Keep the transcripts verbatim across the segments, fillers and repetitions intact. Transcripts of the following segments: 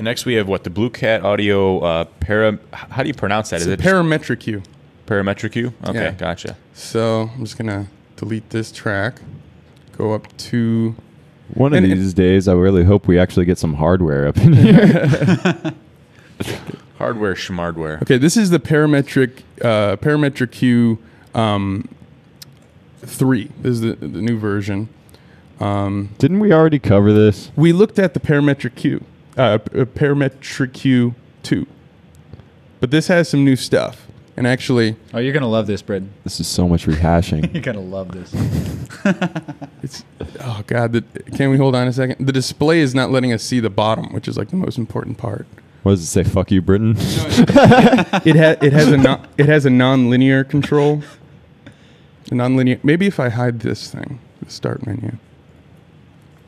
And next we have what, the Blue Cat Audio uh, para. How do you pronounce that? It's Is it ParametrEQ? ParametrEQ. Okay, yeah. Gotcha. So I'm just gonna delete this track. Go up to. One of and these days, I really hope we actually get some hardware up in here. Hardware, schmardware. Okay, this is the parametric, uh, ParametrEQ um, three. This is the, the new version. Um, Didn't we already cover this? We looked at the ParametrEQ, uh, ParametrEQ two. But this has some new stuff. And actually... Oh, you're going to love this, Brad. This is so much rehashing. You're going to love this. It's, oh, God. The, can we hold on a second? The display is not letting us see the bottom, which is like the most important part. What does it say? Fuck you, Britain? No, it, ha it has a non it has a non-linear control. A non-linear... Maybe if I hide this thing, the start menu.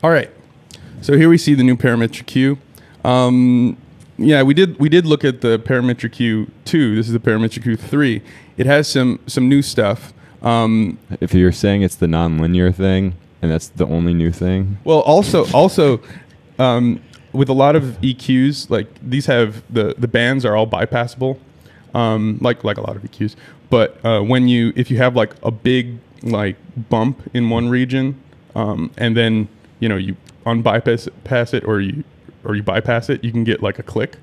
All right. So here we see the new ParametrEQ. Um... Yeah, we did. We did look at the ParametrEQ two. This is the ParametrEQ three. It has some some new stuff. Um, if you're saying it's the nonlinear thing, and that's the only new thing. Well, also also um, with a lot of E Qs, like these have the the bands are all bypassable, um, like like a lot of E Qs. But uh, when you if you have like a big like bump in one region, um, and then you know you unbypass pass it or you. or you bypass it, you can get like a click.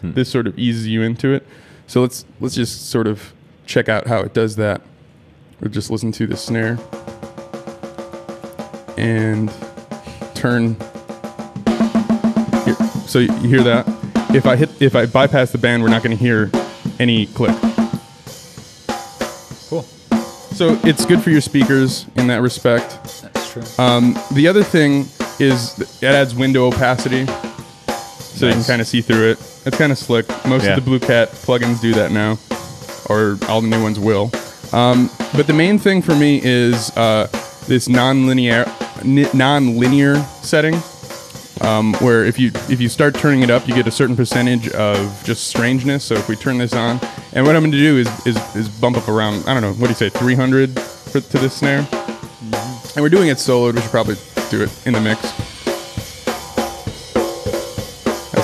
Hmm. This sort of eases you into it. So let's let's just sort of check out how it does that. Or just listen to the snare and turn here. So you hear that? If I hit if I bypass the band, we're not going to hear any click. Cool. So it's good for your speakers in that respect. That's true. Um, the other thing is it adds window opacity. So nice. You can kind of see through it. It's kind of slick. Most yeah. of the Blue Cat plugins do that now, or all the new ones will. Um, but the main thing for me is uh, this non-linear, non-linear setting, um, where if you if you start turning it up, you get a certain percentage of just strangeness. So if we turn this on, and what I'm going to do is, is is bump up around, I don't know, what do you say, three hundred for, to this snare? Mm-hmm. And we're doing it soloed. We should probably do it in the mix.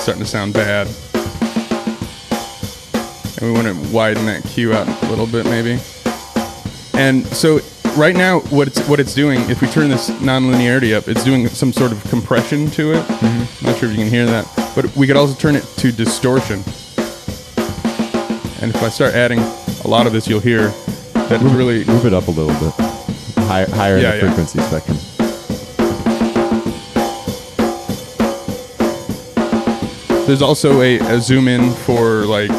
Starting to sound bad, and we want to widen that cue out a little bit maybe. And so right now what it's what it's doing, if we turn this nonlinearity up, it's doing some sort of compression to it. Mm-hmm. I'm not sure if you can hear that, but we could also turn it to distortion. And if I start adding a lot of this, you'll hear that move, really move it up a little bit higher, higher yeah, in the yeah. frequency spectrum. There's also a, a zoom in for, like,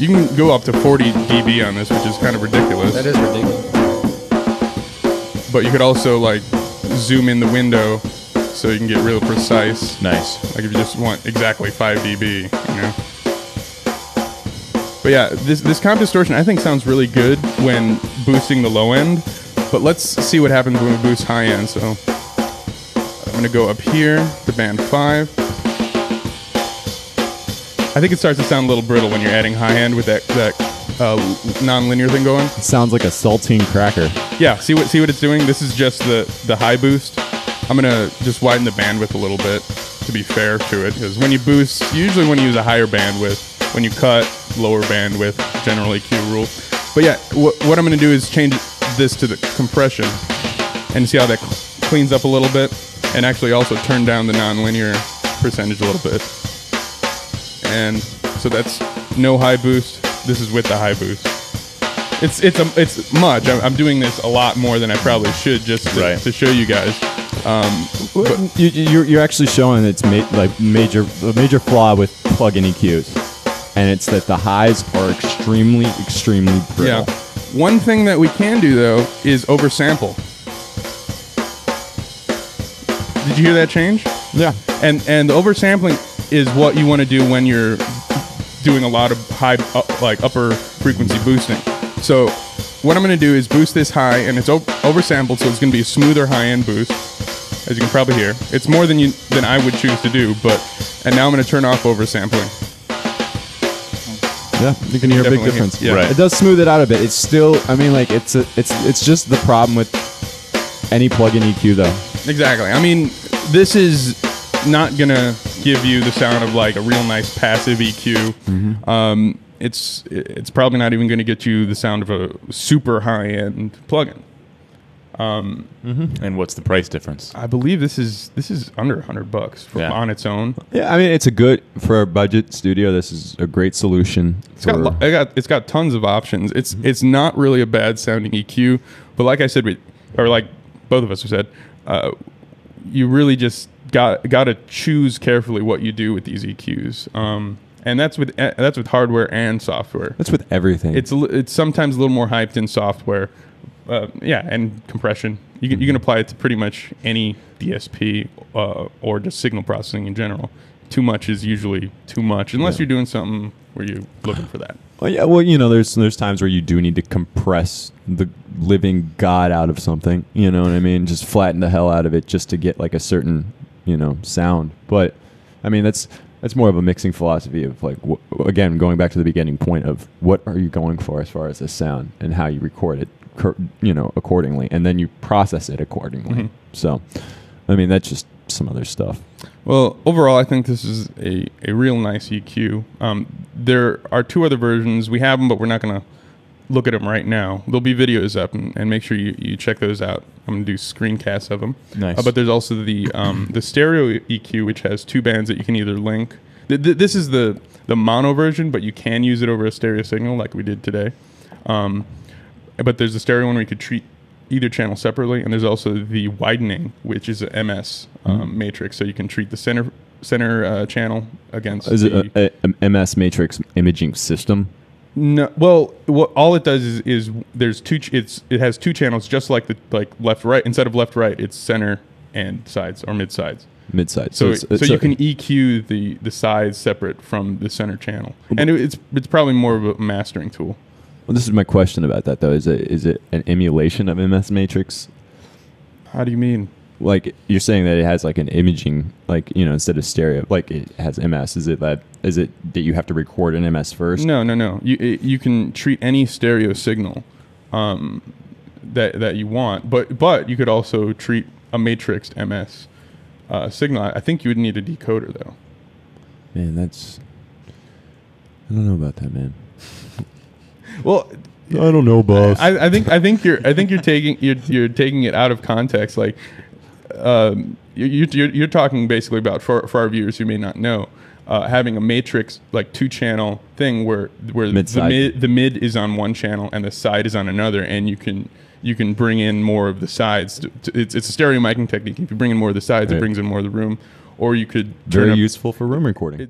you can go up to forty D B on this, which is kind of ridiculous. That is ridiculous. But you could also, like, zoom in the window so you can get real precise. Nice. Like, if you just want exactly five D B, you know? But yeah, this, this comp distortion I think sounds really good when boosting the low end. But let's see what happens when we boost high end. So I'm going to go up here to band five. I think it starts to sound a little brittle when you're adding high end with that that uh, non-linear thing going. It sounds like a saltine cracker. Yeah, see what see what it's doing? This is just the, the high boost. I'm gonna just widen the bandwidth a little bit to be fair to it, because when you boost, usually when you use a higher bandwidth, when you cut, lower bandwidth, general E Q rule. But yeah, what what I'm gonna do is change this to the compression and see how that cleans up a little bit, and actually also turn down the non-linear percentage a little bit. And so that's no high boost. This is with the high boost. It's it's a, it's much. I'm, I'm doing this a lot more than I probably should, just to, right. to show you guys. Um, you, you're you're actually showing it's ma like major the major flaw with plug-in E Qs, and it's that the highs are extremely extremely brittle. Yeah. One thing that we can do though is oversample. Did you hear that change? Yeah. And and the oversampling is what you want to do when you're doing a lot of high, up, like upper frequency boosting. So what I'm going to do is boost this high, and it's oversampled, so it's going to be a smoother high-end boost, as you can probably hear. It's more than you than I would choose to do, but and now I'm going to turn off oversampling. Yeah, you can hear a big difference. Yeah. Right. It does smooth it out a bit. It's still, I mean, like it's a, it's it's just the problem with any plug-in E Q, though. Exactly. I mean, this is not going to give you the sound of like a real nice passive E Q. Mm-hmm. um, it's, it's probably not even going to get you the sound of a super high-end plugin. Um, mm-hmm. And what's the price difference? I believe this is this is under a hundred bucks for, yeah. on its own. Yeah, I mean it's a good for a budget studio. This is a great solution. It's got, it got it's got tons of options. It's mm-hmm. it's not really a bad sounding E Q, but like I said, we, or like both of us have said, uh, you really just got got to choose carefully what you do with these E Qs. Um, And that's with uh, that's with hardware and software. That's with everything. It's it's sometimes a little more hyped in software, uh, yeah, and compression. You can, mm-hmm. you can apply it to pretty much any D S P uh, or just signal processing in general. Too much is usually too much, unless yeah. you're doing something where you're looking for that. Well, yeah, well, you know, there's there's times where you do need to compress the living god out of something. You know what I mean? Just flatten the hell out of it just to get like a certain, you know, sound. But I mean that's. That's more of a mixing philosophy of like, w again, going back to the beginning point of what are you going for as far as the sound and how you record it, you know, accordingly, and then you process it accordingly. Mm-hmm. So, I mean, that's just some other stuff. Well, overall, I think this is a, a real nice E Q. Um, there are two other versions. We have them, but we're not going to look at them right now. There'll be videos up, and, and make sure you, you check those out. I'm going to do screencasts of them. Nice. Uh, but there's also the um, the stereo E Q, which has two bands that you can either link. Th th this is the, the mono version, but you can use it over a stereo signal like we did today. Um, but there's the stereo one where you could treat either channel separately, and there's also the widening, which is an M S um, mm-hmm. matrix, so you can treat the center center uh, channel against... Is it a, a M S matrix imaging system? No, well, what, all it does is, is there's two. Ch it's it has two channels, just like the like left right. Instead of left right, it's center and sides or mid sides. Mid sides. So so, it's, it, it's so you can E Q the the sides separate from the center channel, and it, it's it's probably more of a mastering tool. Well, this is my question about that though. Is it is it an emulation of M S Matrix? How do you mean? Like you're saying that it has like an imaging, like, you know, instead of stereo, like it has M S. Is it that is it that you have to record an M S first? No, no, no. You it, you can treat any stereo signal um, that that you want, but but you could also treat a matrixed M S uh, signal. I think you would need a decoder though. Man, that's I don't know about that, man. Well. I don't know, boss. I, I think I think you're I think you're taking you're you're taking it out of context, like. Um, you, you're, you're talking basically about, for, for our viewers who may not know, uh, having a matrix, like two-channel thing where where the mid, the mid is on one channel and the side is on another, and you can you can bring in more of the sides. To, to, it's, it's a stereo miking technique. If you bring in more of the sides, right. It brings in more of the room. Or you could turn up. Very useful for room recording. It,